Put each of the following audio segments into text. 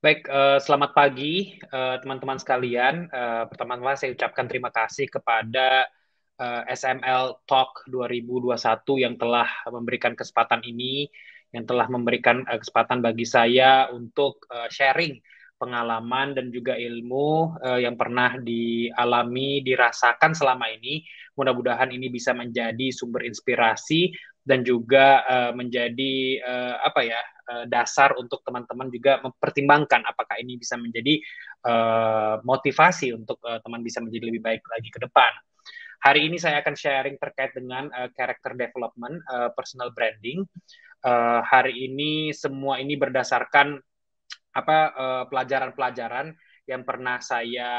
Baik, selamat pagi teman-teman sekalian. Pertama-tama saya ucapkan terima kasih kepada SML Talk 2021 yang telah memberikan kesempatan ini, yang telah memberikan kesempatan bagi saya untuk sharing pengalaman dan juga ilmu yang pernah dialami, dirasakan selama ini. Mudah-mudahan ini bisa menjadi sumber inspirasi dan juga menjadi dasar untuk teman-teman juga mempertimbangkan apakah ini bisa menjadi motivasi untuk teman bisa menjadi lebih baik lagi ke depan. Hari ini saya akan sharing terkait dengan character development, personal branding. Hari ini semua ini berdasarkan pelajaran-pelajaran yang pernah saya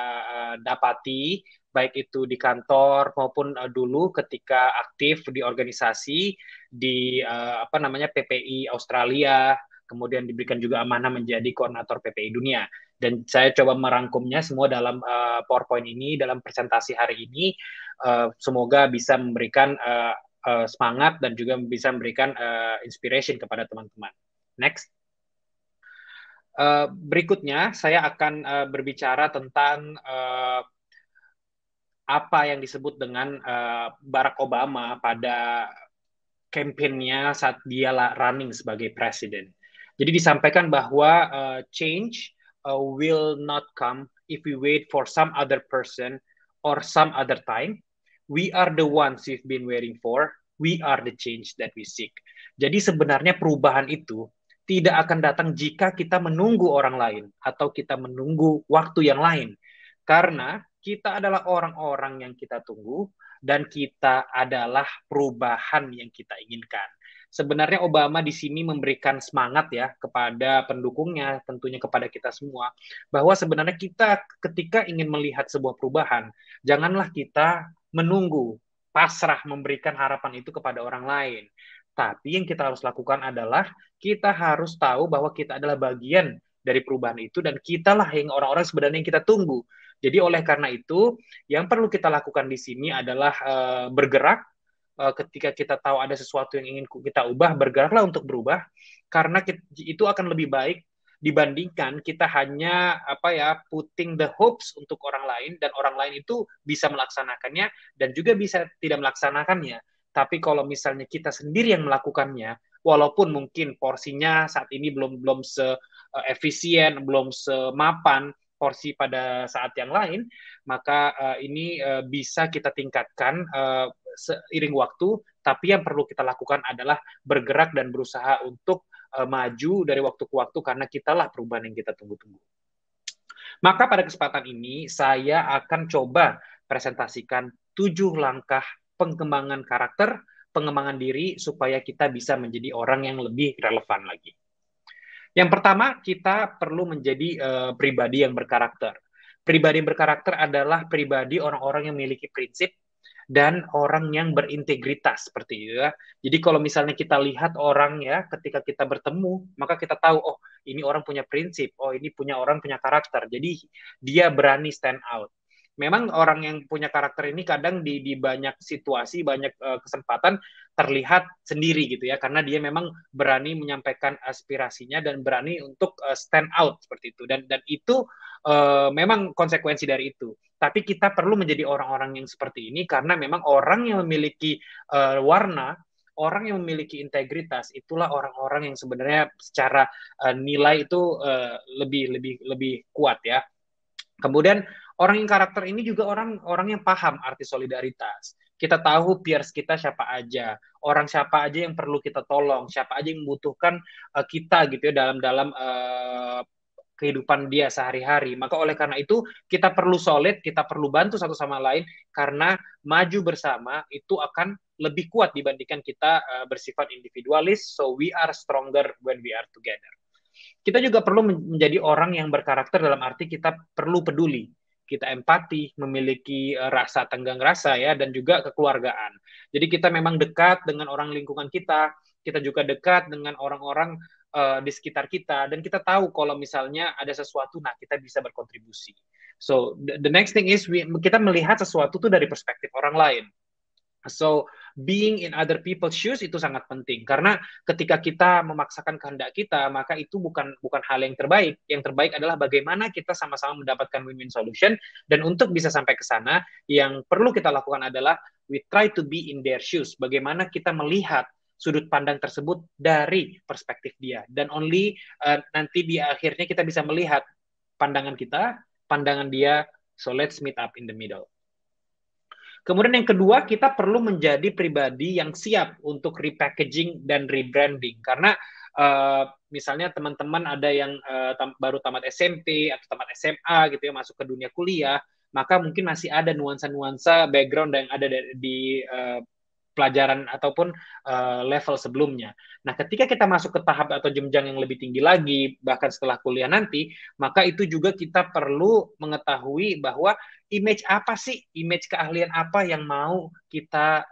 dapati, baik itu di kantor maupun dulu ketika aktif di organisasi di PPI Australia, kemudian diberikan juga amanah menjadi koordinator PPI dunia. Dan saya coba merangkumnya semua dalam PowerPoint ini, dalam presentasi hari ini. Semoga bisa memberikan semangat dan juga bisa memberikan inspiration kepada teman-teman. Next. Berikutnya saya akan berbicara tentang apa yang disebut dengan Barack Obama pada campaign-nya saat dia running sebagai presiden. Jadi disampaikan bahwa change will not come if we wait for some other person or some other time. We are the ones we've been waiting for. We are the change that we seek. Jadi sebenarnya perubahan itu tidak akan datang jika kita menunggu orang lain atau kita menunggu waktu yang lain. Karena kita adalah orang-orang yang kita tunggu dan kita adalah perubahan yang kita inginkan. Sebenarnya Obama di sini memberikan semangat ya kepada pendukungnya, tentunya kepada kita semua, bahwa sebenarnya kita ketika ingin melihat sebuah perubahan, janganlah kita menunggu, pasrah memberikan harapan itu kepada orang lain. Tapi yang kita harus lakukan adalah kita harus tahu bahwa kita adalah bagian dari perubahan itu dan kitalah yang orang-orang sebenarnya yang kita tunggu. Jadi oleh karena itu yang perlu kita lakukan di sini adalah bergerak ketika kita tahu ada sesuatu yang ingin kita ubah, bergeraklah untuk berubah karena itu akan lebih baik dibandingkan kita hanya putting the hopes untuk orang lain dan orang lain itu bisa melaksanakannya dan juga bisa tidak melaksanakannya. Tapi kalau misalnya kita sendiri yang melakukannya, walaupun mungkin porsinya saat ini belum se-efisien, belum semapan porsi pada saat yang lain, maka ini bisa kita tingkatkan seiring waktu, tapi yang perlu kita lakukan adalah bergerak dan berusaha untuk maju dari waktu ke waktu karena kitalah perubahan yang kita tunggu-tunggu. Maka pada kesempatan ini saya akan coba presentasikan 7 langkah pengembangan karakter, pengembangan diri supaya kita bisa menjadi orang yang lebih relevan lagi. Yang pertama, kita perlu menjadi pribadi yang berkarakter. Pribadi yang berkarakter adalah pribadi orang-orang yang memiliki prinsip dan orang yang berintegritas seperti itu ya. Jadi kalau misalnya kita lihat orang ya, ketika kita bertemu, maka kita tahu oh ini orang punya prinsip, oh ini punya karakter. Jadi dia berani stand out. Memang orang yang punya karakter ini kadang di banyak situasi, banyak kesempatan terlihat sendiri gitu ya. Karena dia memang berani menyampaikan aspirasinya dan berani untuk stand out seperti itu. Dan itu memang konsekuensi dari itu. Tapi kita perlu menjadi orang-orang yang seperti ini karena memang orang yang memiliki warna, orang yang memiliki integritas, itulah orang-orang yang sebenarnya secara nilai itu lebih kuat ya. Kemudian orang yang karakter ini juga orang yang paham arti solidaritas. Kita tahu peers kita siapa aja, orang siapa aja yang perlu kita tolong, siapa aja yang membutuhkan kita gitu ya dalam kehidupan dia sehari-hari. Maka oleh karena itu kita perlu solid, kita perlu bantu satu sama lain karena maju bersama itu akan lebih kuat dibandingkan kita bersifat individualis. So we are stronger when we are together. Kita juga perlu menjadi orang yang berkarakter dalam arti kita perlu peduli, kita empati, memiliki rasa tenggang rasa ya, dan juga kekeluargaan. Jadi kita memang dekat dengan orang lingkungan kita juga dekat dengan orang-orang di sekitar kita, dan kita tahu kalau misalnya ada sesuatu, nah kita bisa berkontribusi. So the next thing is kita melihat sesuatu itu dari perspektif orang lain. So, being in other people's shoes itu sangat penting, karena ketika kita memaksakan kehendak kita, maka itu bukan hal yang terbaik. Yang terbaik adalah bagaimana kita sama-sama mendapatkan win-win solution, dan untuk bisa sampai ke sana, yang perlu kita lakukan adalah we try to be in their shoes. Bagaimana kita melihat sudut pandang tersebut dari perspektif dia, dan only nanti di akhirnya kita bisa melihat pandangan kita, pandangan dia. So, let's meet up in the middle. Kemudian yang kedua, kita perlu menjadi pribadi yang siap untuk repackaging dan rebranding. Karena misalnya teman-teman ada yang baru tamat SMP atau tamat SMA gitu ya, masuk ke dunia kuliah, maka mungkin masih ada nuansa-nuansa background yang ada di pelajaran ataupun level sebelumnya. Nah, ketika kita masuk ke tahap atau jenjang yang lebih tinggi lagi, bahkan setelah kuliah nanti, maka itu juga kita perlu mengetahui bahwa image apa sih, image keahlian apa yang mau kita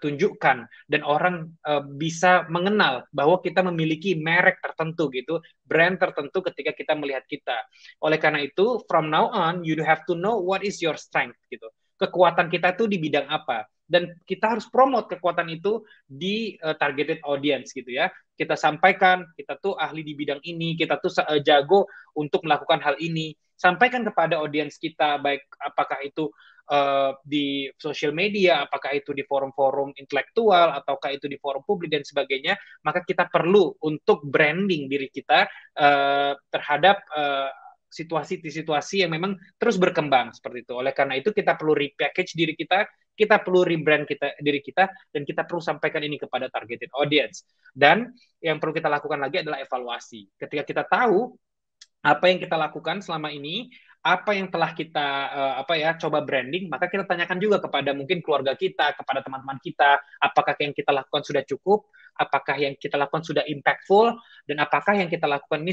tunjukkan, dan orang bisa mengenal bahwa kita memiliki merek tertentu gitu, brand tertentu ketika kita melihat kita. Oleh karena itu, from now on, you have to know what is your strength gitu. Kekuatan kita tuh di bidang apa, dan kita harus promote kekuatan itu di targeted audience gitu ya. Kita sampaikan kita tuh ahli di bidang ini, kita tuh jago untuk melakukan hal ini. Sampaikan kepada audience kita, baik apakah itu di social media, apakah itu di forum-forum intelektual, ataukah itu di forum publik dan sebagainya. Maka kita perlu untuk branding diri kita terhadap situasi-situasi yang memang terus berkembang seperti itu. Oleh karena itu kita perlu repackage diri kita perlu rebrand diri kita, dan kita perlu sampaikan ini kepada targeted audience. Dan yang perlu kita lakukan lagi adalah evaluasi. Ketika kita tahu apa yang kita lakukan selama ini, apa yang telah kita coba branding, maka kita tanyakan juga kepada mungkin keluarga kita, kepada teman-teman kita, apakah yang kita lakukan sudah cukup, apakah yang kita lakukan sudah impactful, dan apakah yang kita lakukan ini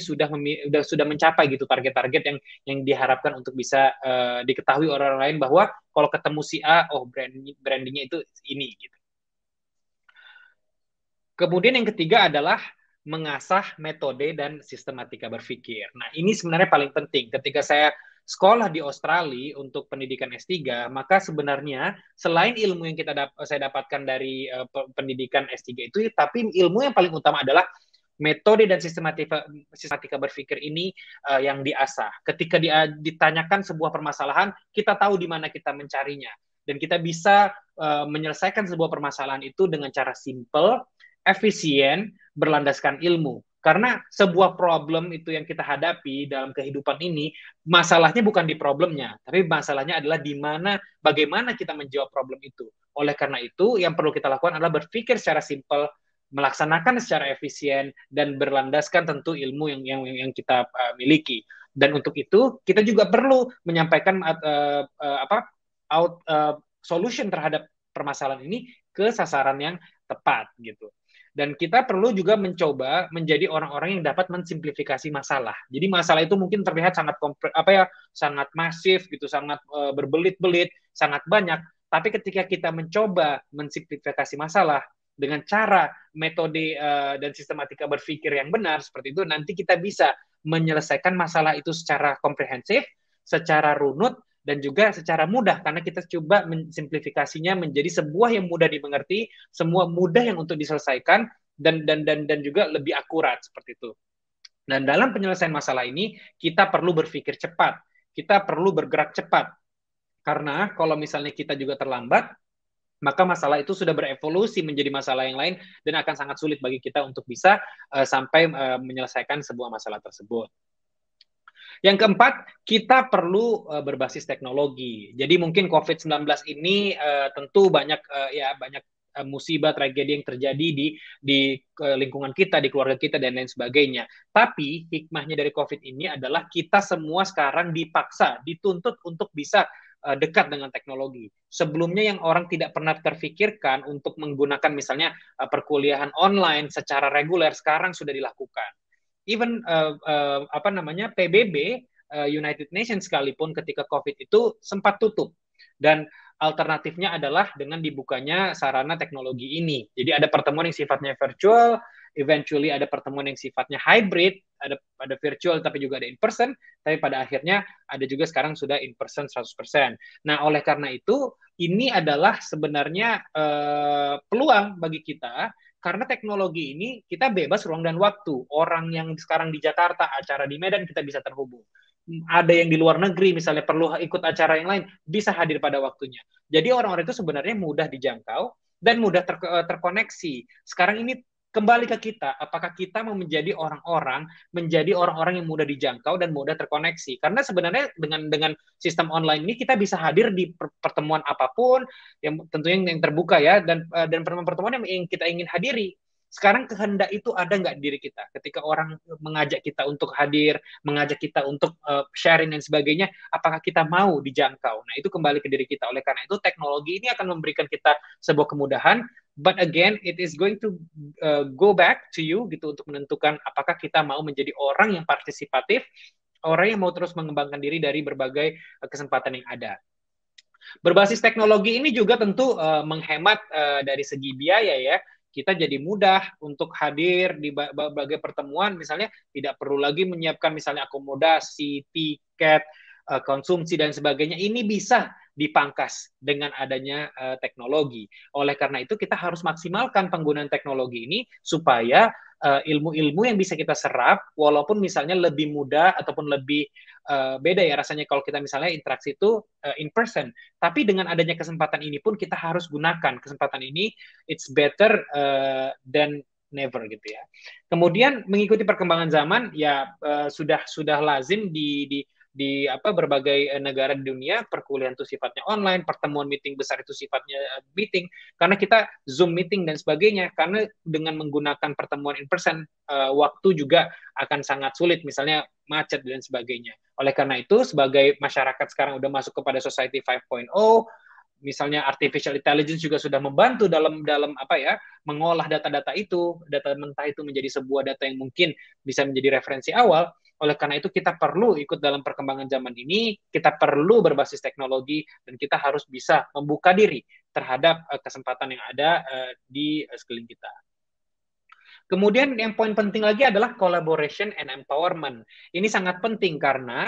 sudah mencapai gitu target-target yang diharapkan untuk bisa diketahui orang lain bahwa kalau ketemu si A, oh brandingnya itu ini gitu. Kemudian yang ketiga adalah mengasah metode dan sistematika berpikir. Nah, ini sebenarnya paling penting. Ketika saya sekolah di Australia untuk pendidikan S3, maka sebenarnya selain ilmu yang saya dapatkan dari pendidikan S3 itu, tapi ilmu yang paling utama adalah metode dan sistematika berpikir ini yang diasah. Ketika ditanyakan sebuah permasalahan, kita tahu di mana kita mencarinya, dan kita bisa menyelesaikan sebuah permasalahan itu dengan cara simple, efisien, berlandaskan ilmu. Karena sebuah problem itu yang kita hadapi dalam kehidupan ini, masalahnya bukan di problemnya, tapi masalahnya adalah di mana, bagaimana kita menjawab problem itu. Oleh karena itu, yang perlu kita lakukan adalah berpikir secara simpel, melaksanakan secara efisien, dan berlandaskan tentu ilmu yang kita miliki. Dan untuk itu, kita juga perlu menyampaikan solution terhadap permasalahan ini ke sasaran yang tepat gitu. Dan kita perlu juga mencoba menjadi orang-orang yang dapat mensimplifikasi masalah. Jadi masalah itu mungkin terlihat sangat sangat masif gitu, sangat berbelit-belit, sangat banyak. Tapi ketika kita mencoba mensimplifikasi masalah dengan cara metode dan sistematika berpikir yang benar seperti itu, nanti kita bisa menyelesaikan masalah itu secara komprehensif, secara runut, dan juga secara mudah, karena kita coba mensimplifikasinya menjadi sebuah yang mudah dimengerti, semua mudah yang untuk diselesaikan, dan juga lebih akurat seperti itu. Dan dalam penyelesaian masalah ini, kita perlu berpikir cepat, kita perlu bergerak cepat, karena kalau misalnya kita juga terlambat, maka masalah itu sudah berevolusi menjadi masalah yang lain, dan akan sangat sulit bagi kita untuk bisa sampai menyelesaikan sebuah masalah tersebut. Yang keempat, kita perlu berbasis teknologi. Jadi mungkin COVID-19 ini tentu banyak musibah, tragedi yang terjadi di lingkungan kita, di keluarga kita, dan lain sebagainya. Tapi hikmahnya dari COVID ini adalah kita semua sekarang dipaksa, dituntut untuk bisa dekat dengan teknologi. Sebelumnya yang orang tidak pernah terfikirkan untuk menggunakan misalnya perkuliahan online secara reguler, sekarang sudah dilakukan. Even PBB, United Nations sekalipun ketika COVID itu sempat tutup, dan alternatifnya adalah dengan dibukanya sarana teknologi ini. Jadi ada pertemuan yang sifatnya virtual, eventually ada pertemuan yang sifatnya hybrid, ada virtual tapi juga ada in person, tapi pada akhirnya ada juga sekarang sudah in person 100%. Nah, oleh karena itu ini adalah sebenarnya peluang bagi kita. Karena teknologi ini kita bebas ruang dan waktu. Orang yang sekarang di Jakarta, acara di Medan, kita bisa terhubung. Ada yang di luar negeri misalnya perlu ikut acara yang lain, bisa hadir pada waktunya. Jadi orang-orang itu sebenarnya mudah dijangkau dan mudah terkoneksi. Sekarang ini kembali ke kita, apakah kita mau menjadi orang-orang yang mudah dijangkau dan mudah terkoneksi. Karena sebenarnya dengan sistem online ini kita bisa hadir di pertemuan apapun, yang tentunya yang terbuka ya, dan pertemuan-pertemuan yang kita ingin hadiri. Sekarang kehendak itu ada nggak di diri kita? Ketika orang mengajak kita untuk hadir, mengajak kita untuk sharing dan sebagainya, apakah kita mau dijangkau? Nah, itu kembali ke diri kita. Oleh karena itu, teknologi ini akan memberikan kita sebuah kemudahan, but again, it is going to go back to you gitu untuk menentukan apakah kita mau menjadi orang yang partisipatif, orang yang mau terus mengembangkan diri dari berbagai kesempatan yang ada. Berbasis teknologi ini juga tentu menghemat dari segi biaya ya. Kita jadi mudah untuk hadir di berbagai pertemuan, misalnya tidak perlu lagi menyiapkan misalnya akomodasi, tiket, konsumsi, dan sebagainya. Ini bisa dipangkas dengan adanya teknologi. Oleh karena itu, kita harus maksimalkan penggunaan teknologi ini supaya ilmu-ilmu yang bisa kita serap, walaupun misalnya lebih mudah ataupun lebih beda ya rasanya kalau kita misalnya interaksi itu in person. Tapi dengan adanya kesempatan ini pun kita harus gunakan kesempatan ini. It's better than never gitu ya. Kemudian mengikuti perkembangan zaman ya, sudah lazim di berbagai negara di dunia, perkuliahan itu sifatnya online, pertemuan meeting besar itu sifatnya meeting, karena kita Zoom meeting dan sebagainya. Karena dengan menggunakan pertemuan in person, waktu juga akan sangat sulit, misalnya macet dan sebagainya. Oleh karena itu, sebagai masyarakat sekarang udah masuk kepada Society 5.0, misalnya artificial intelligence juga sudah membantu dalam mengolah data-data itu, data mentah itu menjadi sebuah data yang mungkin bisa menjadi referensi awal. Oleh karena itu, kita perlu ikut dalam perkembangan zaman ini, kita perlu berbasis teknologi, dan kita harus bisa membuka diri terhadap kesempatan yang ada di sekeliling kita. Kemudian yang poin penting lagi adalah collaboration and empowerment. Ini sangat penting karena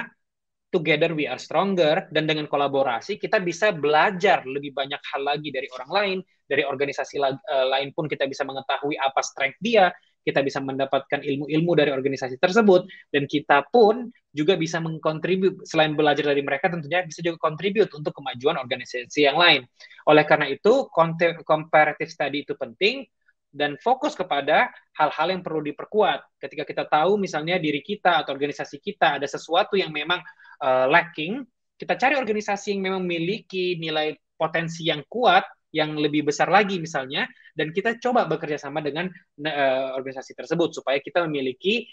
together we are stronger, dan dengan kolaborasi kita bisa belajar lebih banyak hal lagi dari orang lain, dari organisasi lain pun kita bisa mengetahui apa strength dia, kita bisa mendapatkan ilmu-ilmu dari organisasi tersebut, dan kita pun juga bisa mengkontribut, selain belajar dari mereka tentunya bisa juga kontribut untuk kemajuan organisasi yang lain. Oleh karena itu, comparative study itu penting, dan fokus kepada hal-hal yang perlu diperkuat. Ketika kita tahu misalnya diri kita atau organisasi kita ada sesuatu yang memang lacking, kita cari organisasi yang memang memiliki nilai potensi yang kuat, yang lebih besar lagi misalnya, dan kita coba bekerja sama dengan organisasi tersebut supaya kita memiliki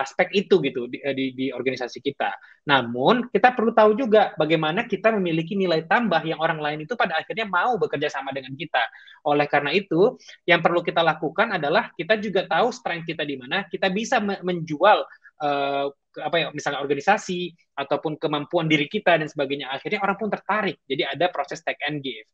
aspek itu gitu di organisasi kita. Namun kita perlu tahu juga bagaimana kita memiliki nilai tambah yang orang lain itu pada akhirnya mau bekerja sama dengan kita. Oleh karena itu, yang perlu kita lakukan adalah kita juga tahu strength kita di mana, kita bisa menjual misalnya organisasi ataupun kemampuan diri kita dan sebagainya. Akhirnya orang pun tertarik. Jadi ada proses take and give.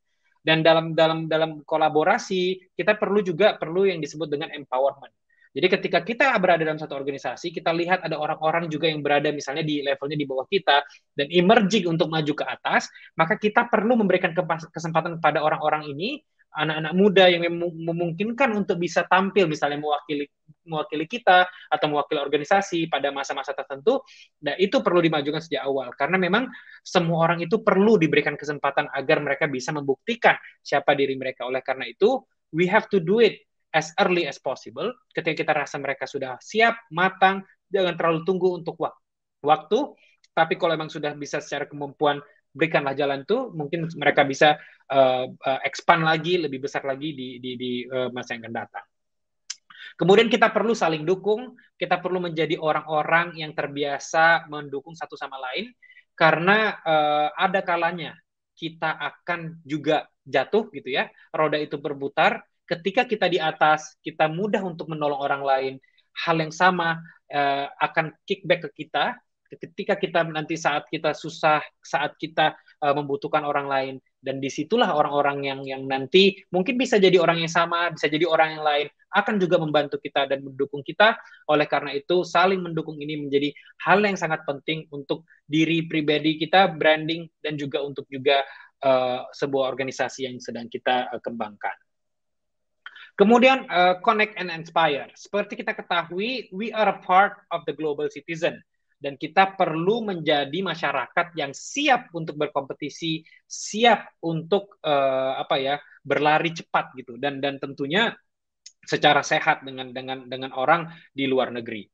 Dan dalam kolaborasi, kita perlu yang disebut dengan empowerment. Jadi ketika kita berada dalam satu organisasi, kita lihat ada orang-orang juga yang berada misalnya di levelnya di bawah kita, dan emerging untuk maju ke atas, maka kita perlu memberikan kesempatan kepada orang-orang ini, anak-anak muda yang memungkinkan untuk bisa tampil misalnya mewakili kita atau mewakili organisasi pada masa-masa tertentu. Nah, itu perlu dimajukan sejak awal karena memang semua orang itu perlu diberikan kesempatan agar mereka bisa membuktikan siapa diri mereka. Oleh karena itu, we have to do it as early as possible. Ketika kita rasa mereka sudah siap, matang, jangan terlalu tunggu untuk waktu, tapi kalau memang sudah bisa secara kemampuan, berikanlah jalan tuh, mungkin mereka bisa expand lagi, lebih besar lagi di masa yang akan datang. Kemudian kita perlu saling dukung, kita perlu menjadi orang-orang yang terbiasa mendukung satu sama lain, karena ada kalanya kita akan juga jatuh gitu ya, roda itu berputar. Ketika kita di atas, kita mudah untuk menolong orang lain, hal yang sama akan kickback ke kita, ketika kita nanti saat kita susah, saat kita membutuhkan orang lain. Dan disitulah orang-orang yang nanti mungkin bisa jadi orang yang sama, bisa jadi orang yang lain, akan juga membantu kita dan mendukung kita. Oleh karena itu, saling mendukung ini menjadi hal yang sangat penting untuk diri pribadi kita, branding, dan juga untuk juga sebuah organisasi yang sedang kita kembangkan. Kemudian, connect and inspire. Seperti kita ketahui, we are a part of the global citizen. Dan kita perlu menjadi masyarakat yang siap untuk berkompetisi, siap untuk berlari cepat gitu, dan tentunya secara sehat dengan orang di luar negeri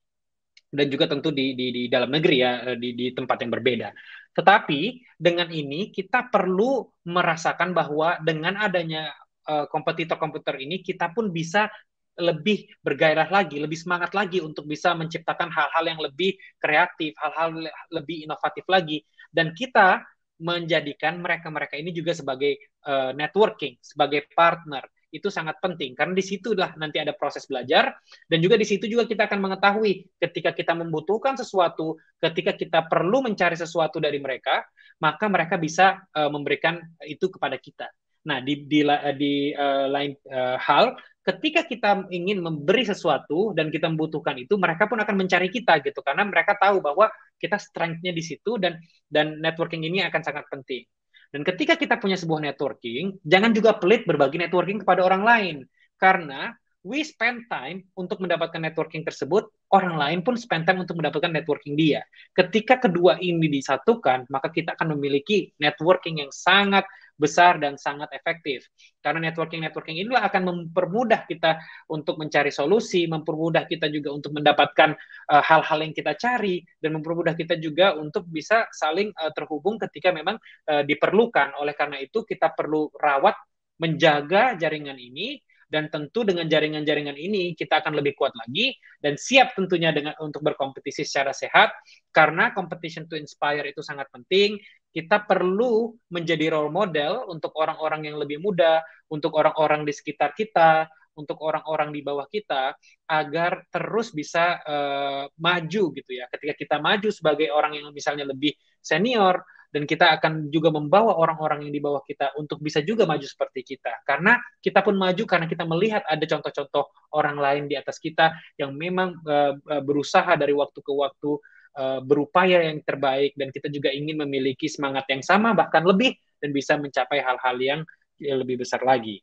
dan juga tentu di dalam negeri ya, di tempat yang berbeda. Tetapi dengan ini kita perlu merasakan bahwa dengan adanya kompetitor-kompetitor ini, kita pun bisa lebih bergairah lagi, lebih semangat lagi untuk bisa menciptakan hal-hal yang lebih kreatif, hal-hal lebih inovatif lagi. Dan kita menjadikan mereka-mereka ini juga sebagai networking, sebagai partner. Itu sangat penting, karena di situlah nanti ada proses belajar, dan juga di situ juga kita akan mengetahui ketika kita membutuhkan sesuatu, ketika kita perlu mencari sesuatu dari mereka, maka mereka bisa memberikan itu kepada kita. Nah, di lain hal, ketika kita ingin memberi sesuatu dan kita membutuhkan itu, mereka pun akan mencari kita gitu, karena mereka tahu bahwa kita strength-nya di situ, dan networking ini akan sangat penting. Dan ketika kita punya sebuah networking, jangan juga pelit berbagi networking kepada orang lain, karena we spend time untuk mendapatkan networking tersebut, orang lain pun spend time untuk mendapatkan networking dia. Ketika kedua ini disatukan, maka kita akan memiliki networking yang sangat besar dan sangat efektif. Karena networking-networking inilah akan mempermudah kita untuk mencari solusi, mempermudah kita juga untuk mendapatkan hal-hal yang kita cari, dan mempermudah kita juga untuk bisa saling terhubung ketika memang diperlukan. Oleh karena itu, kita perlu rawat, menjaga jaringan ini. Dan tentu dengan jaringan-jaringan ini kita akan lebih kuat lagi dan siap tentunya untuk berkompetisi secara sehat, karena competition to inspire itu sangat penting. Kita perlu menjadi role model untuk orang-orang yang lebih muda, untuk orang-orang di sekitar kita, untuk orang-orang di bawah kita, agar terus bisa maju gitu ya. Ketika kita maju sebagai orang yang misalnya lebih senior, dan kita akan juga membawa orang-orang yang di bawah kita untuk bisa juga maju seperti kita. Karena kita pun maju karena kita melihat ada contoh-contoh orang lain di atas kita yang memang berusaha dari waktu ke waktu, berupaya yang terbaik, dan kita juga ingin memiliki semangat yang sama, bahkan lebih, dan bisa mencapai hal-hal yang lebih besar lagi.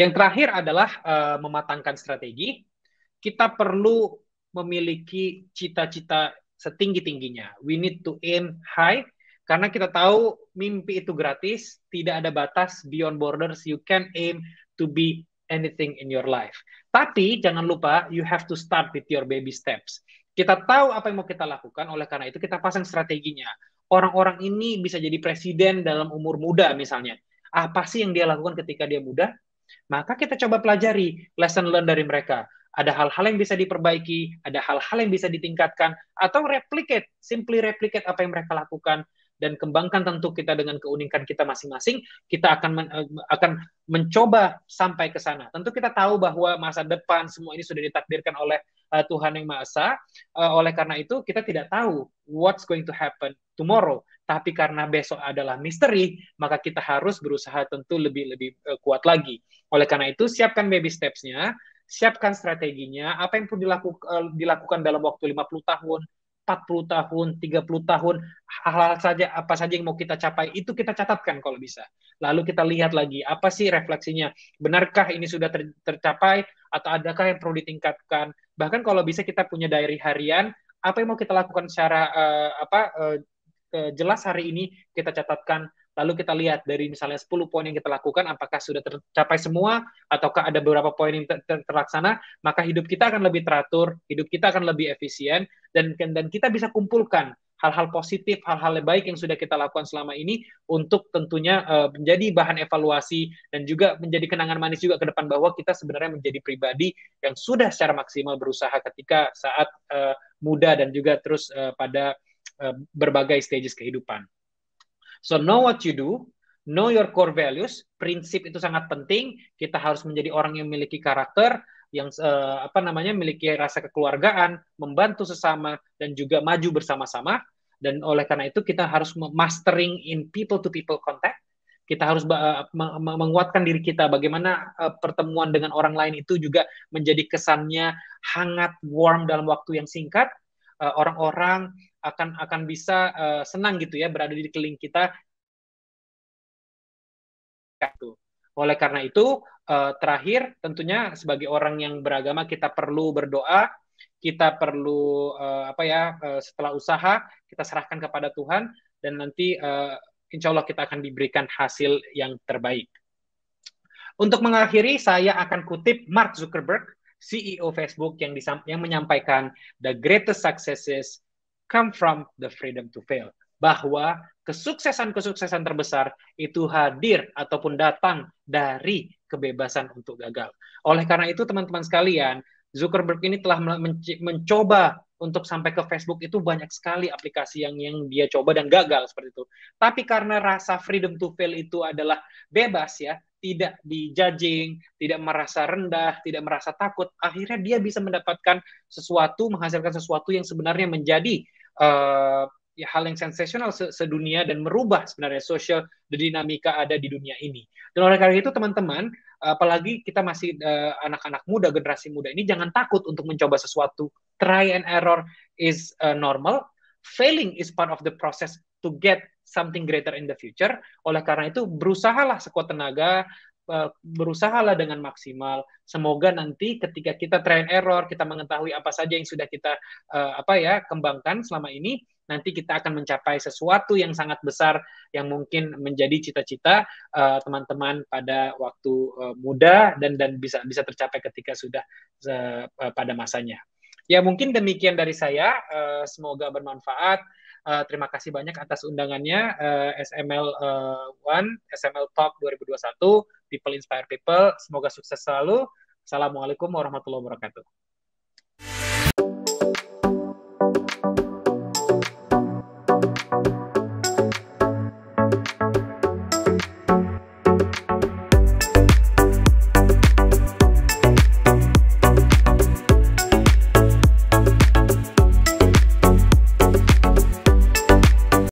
Yang terakhir adalah mematangkan strategi. Kita perlu memiliki cita-cita setinggi-tingginya. We need to aim high. Karena kita tahu mimpi itu gratis, tidak ada batas, beyond borders, you can aim to be anything in your life. Tapi jangan lupa, you have to start with your baby steps. Kita tahu apa yang mau kita lakukan, oleh karena itu kita pasang strateginya. Orang-orang ini bisa jadi presiden dalam umur muda misalnya. Apa sih yang dia lakukan ketika dia muda? Maka kita coba pelajari lesson learn dari mereka. Ada hal-hal yang bisa diperbaiki, ada hal-hal yang bisa ditingkatkan, atau replicate, simply replicate apa yang mereka lakukan, dan kembangkan tentu kita dengan keunikan kita masing-masing. Kita akan mencoba sampai ke sana. Tentu kita tahu bahwa masa depan semua ini sudah ditakdirkan oleh Tuhan Yang Maha Esa. Oleh karena itu kita tidak tahu what's going to happen tomorrow. Tapi karena besok adalah misteri, maka kita harus berusaha tentu lebih kuat lagi. Oleh karena itu siapkan baby steps-nya, siapkan strateginya, apa yang perlu dilakukan dalam waktu 50 tahun, 40 tahun, 30 tahun, hal-hal saja, apa saja yang mau kita capai, itu kita catatkan kalau bisa. Lalu kita lihat lagi, apa sih refleksinya? Benarkah ini sudah tercapai, atau adakah yang perlu ditingkatkan? Bahkan kalau bisa kita punya diary harian, apa yang mau kita lakukan secara jelas hari ini, kita catatkan. Lalu kita lihat dari misalnya 10 poin yang kita lakukan, apakah sudah tercapai semua, ataukah ada beberapa poin yang terlaksana, maka hidup kita akan lebih teratur, hidup kita akan lebih efisien, dan kita bisa kumpulkan hal-hal positif, hal-hal baik yang sudah kita lakukan selama ini, untuk tentunya menjadi bahan evaluasi, dan juga menjadi kenangan manis juga ke depan, bahwa kita sebenarnya menjadi pribadi yang sudah secara maksimal berusaha ketika saat muda, dan juga terus pada berbagai stages kehidupan. So, know what you do, know your core values. Prinsip itu sangat penting. Kita harus menjadi orang yang memiliki karakter, yang memiliki rasa kekeluargaan, membantu sesama, dan juga maju bersama-sama. Dan oleh karena itu kita harus mastering in people to people contact. Kita harus menguatkan diri kita. Bagaimana pertemuan dengan orang lain itu juga menjadi kesannya hangat, warm dalam waktu yang singkat. Orang-orang akan bisa senang gitu ya berada di keliling kita. Oleh karena itu, terakhir tentunya sebagai orang yang beragama kita perlu berdoa. Kita perlu setelah usaha kita serahkan kepada Tuhan, dan nanti insya Allah kita akan diberikan hasil yang terbaik. Untuk mengakhiri, saya akan kutip Mark Zuckerberg, CEO Facebook, yang menyampaikan the greatest successes come from the freedom to fail, bahwa kesuksesan-kesuksesan terbesar itu hadir ataupun datang dari kebebasan untuk gagal. Oleh karena itu, teman-teman sekalian, Zuckerberg ini telah mencoba untuk sampai ke Facebook itu banyak sekali aplikasi yang dia coba dan gagal seperti itu. Tapi karena rasa freedom to fail itu adalah bebas ya, tidak dijudging, tidak merasa rendah, tidak merasa takut, akhirnya dia bisa mendapatkan sesuatu, menghasilkan sesuatu yang sebenarnya menjadi hal yang sensasional sedunia dan merubah sebenarnya social dinamika ada di dunia ini. Dan oleh karena itu teman-teman, apalagi kita masih anak-anak muda, generasi muda ini, jangan takut untuk mencoba sesuatu. Try and error is normal. Failing is part of the process to get something greater in the future. Oleh karena itu, berusahalah sekuat tenaga, berusahalah dengan maksimal. Semoga nanti ketika kita try and error, kita mengetahui apa saja yang sudah kita kembangkan selama ini, nanti kita akan mencapai sesuatu yang sangat besar yang mungkin menjadi cita-cita teman-teman pada waktu muda dan bisa tercapai ketika sudah pada masanya. Ya, mungkin demikian dari saya. Semoga bermanfaat. Terima kasih banyak atas undangannya SML Talk 2021, People Inspire People. Semoga sukses selalu. Assalamualaikum warahmatullahi wabarakatuh.